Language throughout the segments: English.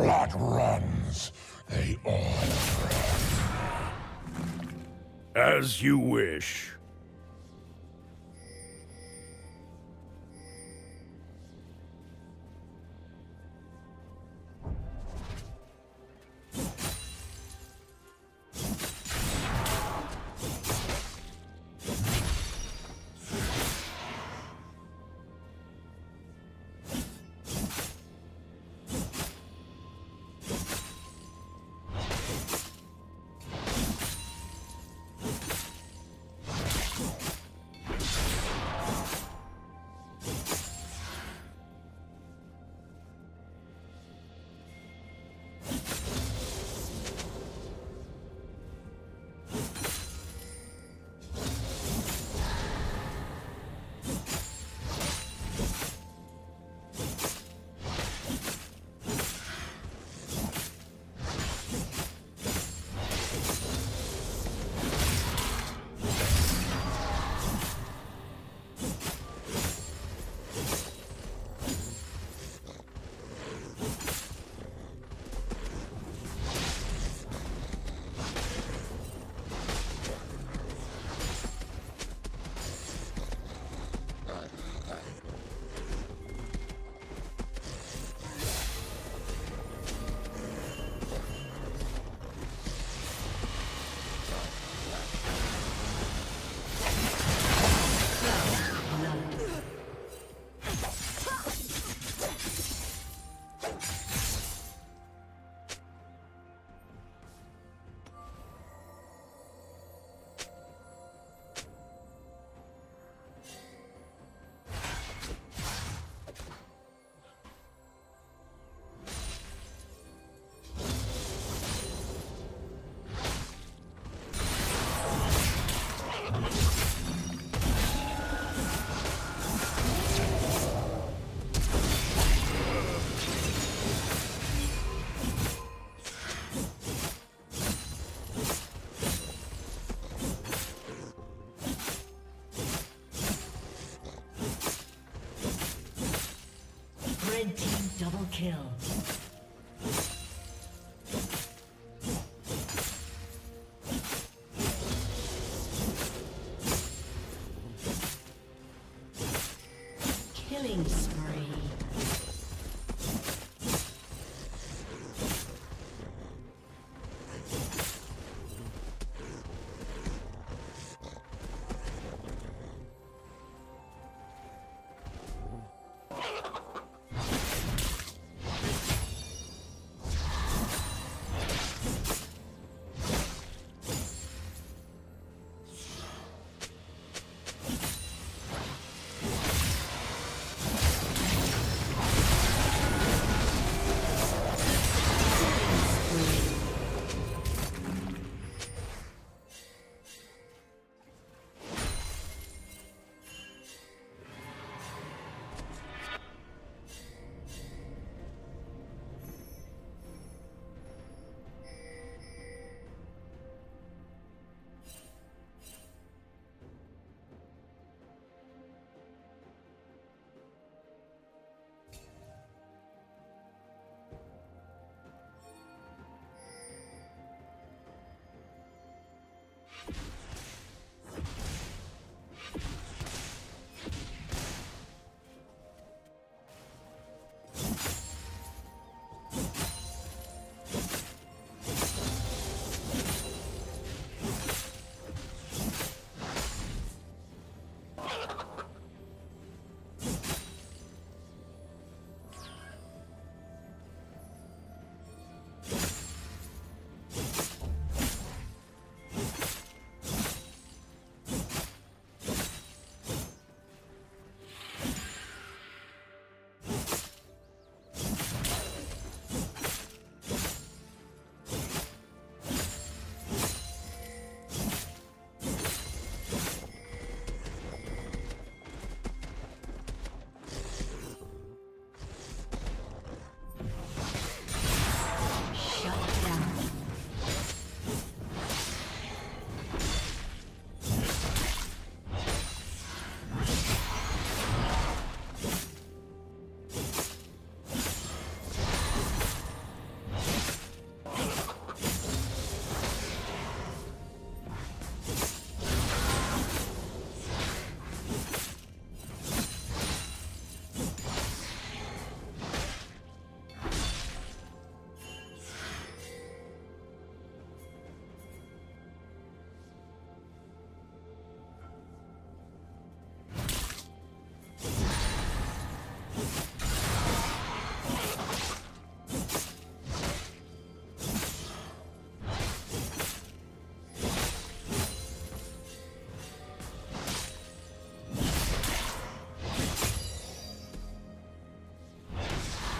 Blood runs, they all run. As you wish. Red team double kill.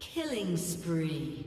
Killing spree.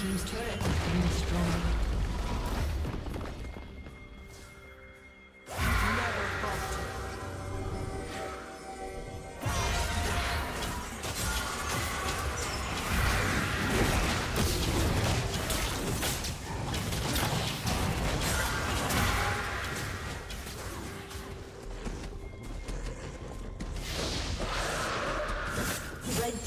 team's turret has been destroyed.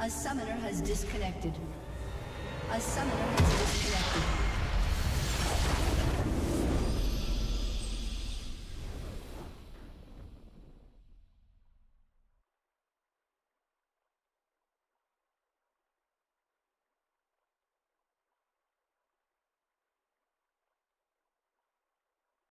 A summoner has disconnected.